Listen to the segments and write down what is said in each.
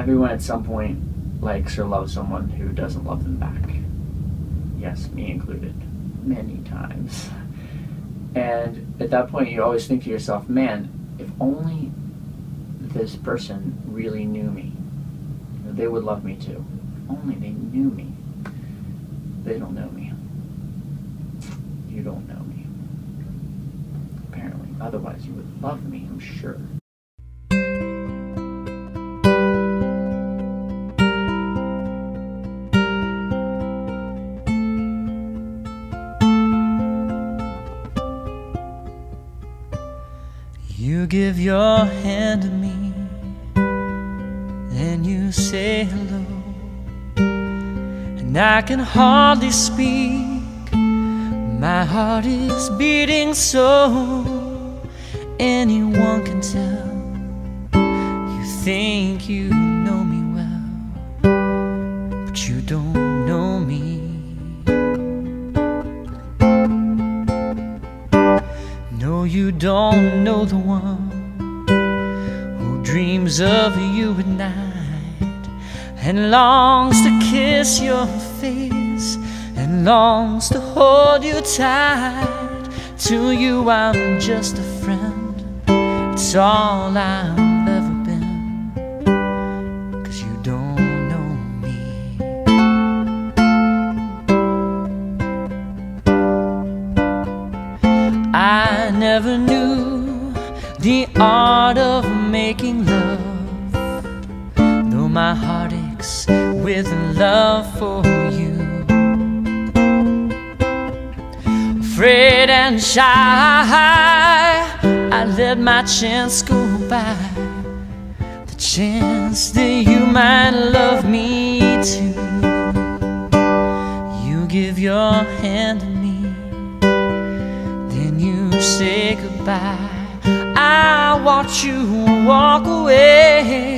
Everyone at some point likes or loves someone who doesn't love them back. Yes, me included. Many times. And at that point you always think to yourself, man, if only this person really knew me, they would love me too. If only they knew me. They don't know me. You don't know me. Apparently. Otherwise you would love me, I'm sure. You give your hand to me, and you say hello, and I can hardly speak, my heart is beating so. Anyone can tell, you think you know me well, but you don't know me. No, you don't know the one who dreams of you at night and longs to kiss your face and longs to hold you tight. To you I'm just a friend, it's all I've ever been, 'cause you don't know me. I never knew the art of making love, though my heart aches with love for you. Afraid and shy, I let my chance go by, the chance that you might love me too. You give your hand to me, then you say goodbye. I watch you walk away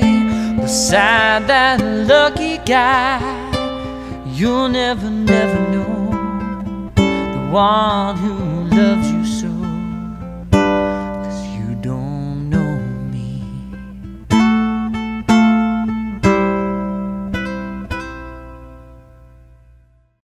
beside that lucky guy. You'll never know the one who loves you